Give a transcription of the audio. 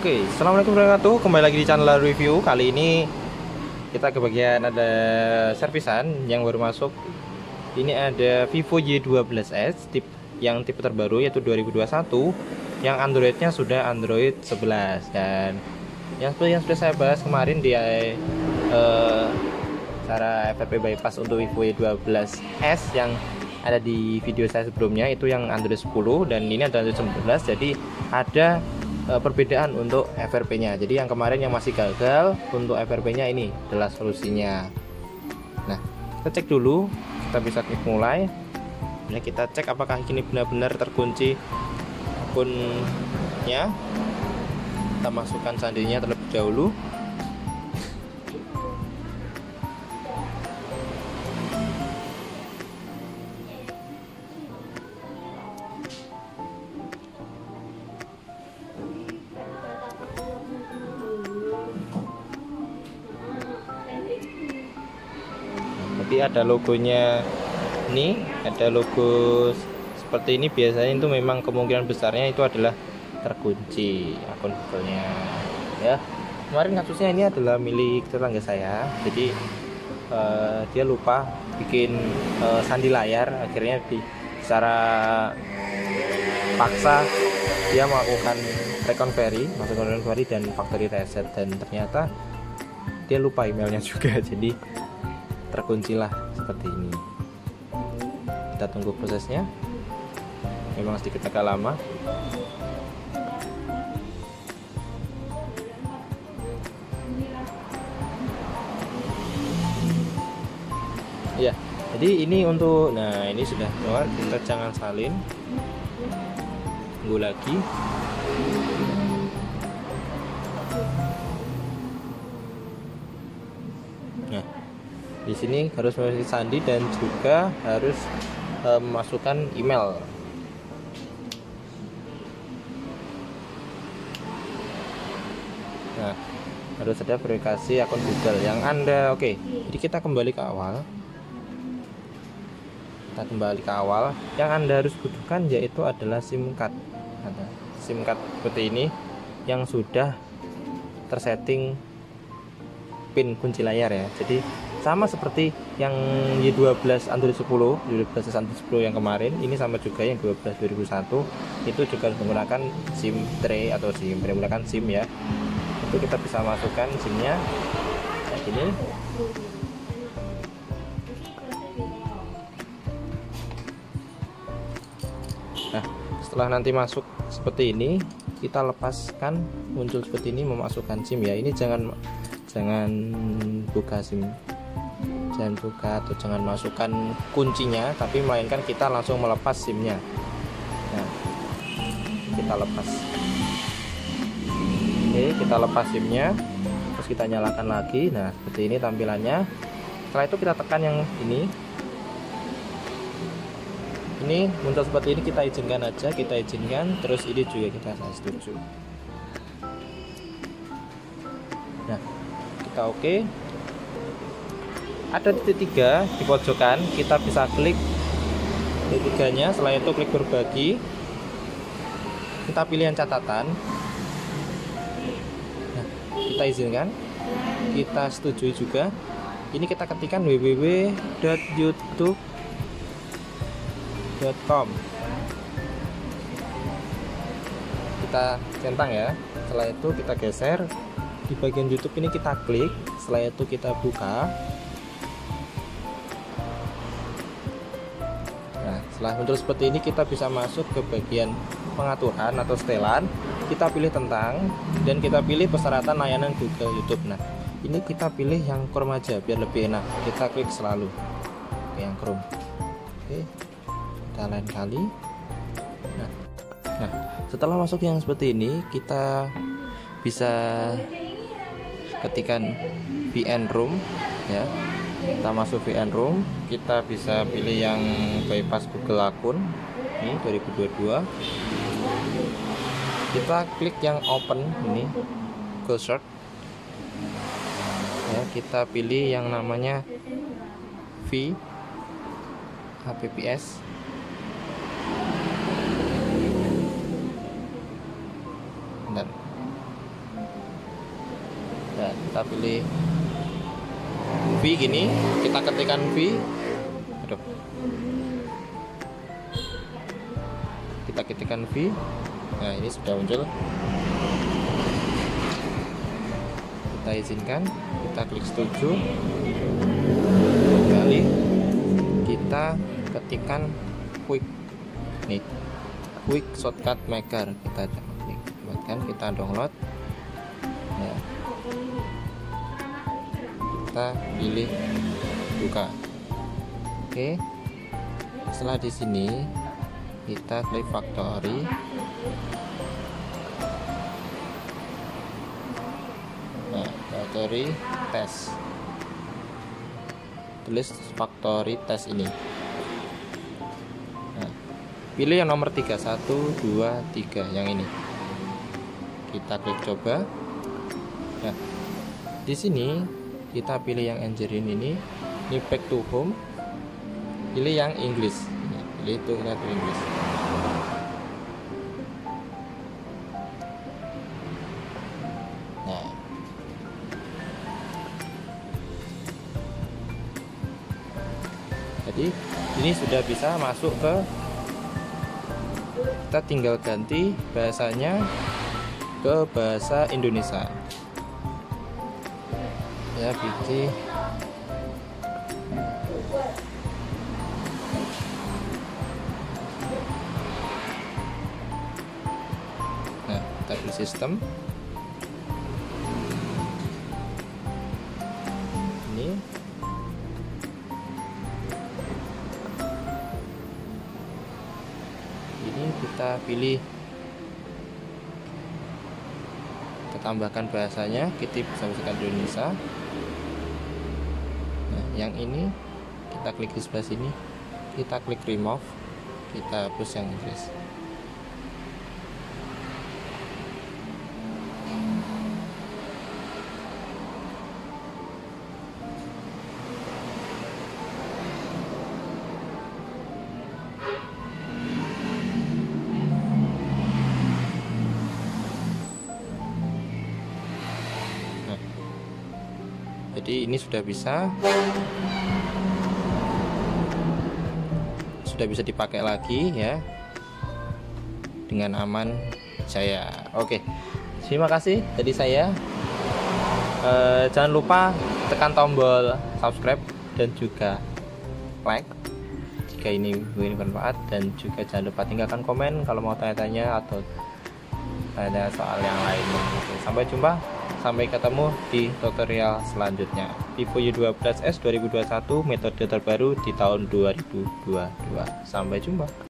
Oke, assalamualaikum warahmatullahi wabarakatuh. Kembali lagi di channel review. Kali ini kita ke bagian ada servisan yang baru masuk. Ini ada Vivo Y12s yang tipe terbaru yaitu 2021, yang Androidnya sudah Android 11. Dan yang seperti yang sudah saya bahas kemarin di cara FRP bypass untuk Vivo Y12s yang ada di video saya sebelumnya, itu yang Android 10 dan ini ada Android 11. Jadi ada perbedaan untuk FRP nya jadi yang kemarin yang masih gagal, untuk FRP nya ini adalah solusinya. Nah, kita cek dulu, kita bisa klik mulai. Nah, kita cek apakah ini benar-benar terkunci akunnya. Kita masukkan sandinya terlebih dahulu. Ada logonya, ini ada logo seperti ini, biasanya itu memang kemungkinan besarnya itu adalah terkunci akun Google-nya ya. Kemarin kasusnya ini adalah milik tetangga saya, jadi dia lupa bikin sandi layar, akhirnya secara paksa dia melakukan reconvery, masuk reconvery dan factory reset, dan ternyata dia lupa emailnya juga, jadi terkuncilah seperti ini. Kita tunggu prosesnya, memang sedikit agak lama. Ya, jadi ini untuk, nah ini sudah keluar, kita jangan salin, tunggu lagi. Nah, di sini harus memiliki sandi dan juga harus memasukkan email. Nah, harus ada verifikasi akun Google yang Anda. Oke, jadi kita kembali ke awal. Yang Anda harus butuhkan yaitu adalah SIM card. Ada SIM card seperti ini yang sudah tersetting pin kunci layar ya. Jadi sama seperti yang Y12 Android 10, Y12 Android 10 yang kemarin, ini sama juga yang 12 2001 itu juga menggunakan SIM tray atau SIM menggunakan SIM ya. Itu kita bisa masukkan SIM-nya kayak gini. Nah, setelah nanti masuk seperti ini, kita lepaskan, muncul seperti ini memasukkan SIM ya. Ini jangan buka SIM, jangan buka atau jangan masukkan kuncinya, tapi melainkan kita langsung melepas SIM-nya. Nah, kita lepas. Oke, kita lepas SIM-nya, terus kita nyalakan lagi. Nah, seperti ini tampilannya. Setelah itu kita tekan yang ini. Ini muncul seperti ini, kita izinkan aja, kita izinkan. Terus ini juga kita setuju. Nah, kita oke. Ada titik tiga di pojokan, kita bisa klik titik tiganya. Setelah itu klik berbagi, kita pilih yang catatan. Nah, kita izinkan, kita setujui juga. Ini kita ketikkan www.youtube.com, kita centang ya. Setelah itu kita geser di bagian YouTube ini, kita klik. Setelah itu kita buka. Setelah muncul seperti ini, kita bisa masuk ke bagian pengaturan atau setelan. Kita pilih tentang, dan kita pilih persyaratan layanan Google YouTube. Nah, ini kita pilih yang Chrome aja biar lebih enak. Kita klik selalu ke yang Chrome. Oke, kita lain kali. Nah, setelah masuk yang seperti ini, kita bisa ketikan VPNRoom ya. Kita masuk VPNRoom, kita bisa pilih yang bypass Google akun ini 2022. Kita klik yang open ini Quick shortcut ya. Kita pilih yang namanya VPNRoom. Kita pilih V gini, kita ketikkan V. Aduh. Kita ketikkan V. Nah, ini sudah muncul. Kita izinkan, kita klik setuju. Kembali kita ketikkan quick. Nih. Quick shortcut maker, kita download, ya. Kita pilih buka. Oke. Setelah di sini kita klik factory. Nah, factory test. Tulis factory test ini. Nah, pilih yang nomor 3, 1, 2, 3, yang ini. Kita klik coba. Nah, di sini kita pilih yang engineering ini back to home. Pilih yang English. Pilih itu kita pilih English. Nah. Jadi ini sudah bisa masuk ke, kita tinggal ganti bahasanya ke bahasa Indonesia ya, pilih nah, kita pilih sistem ini. Ini kita pilih, tambahkan bahasanya, kita bisa masukkan Indonesia. Nah, yang ini kita klik di sebelah sini, kita klik remove, kita hapus yang Inggris. Jadi ini sudah bisa dipakai lagi ya dengan aman saya. Oke, terima kasih dari saya. Jangan lupa tekan tombol subscribe dan juga like jika ini bermanfaat, dan juga jangan lupa tinggalkan komen kalau mau tanya-tanya atau tanya soal yang lain. Oke, sampai jumpa. Sampai ketemu di tutorial selanjutnya. Vivo Y12s 2021, metode terbaru di tahun 2022. Sampai jumpa.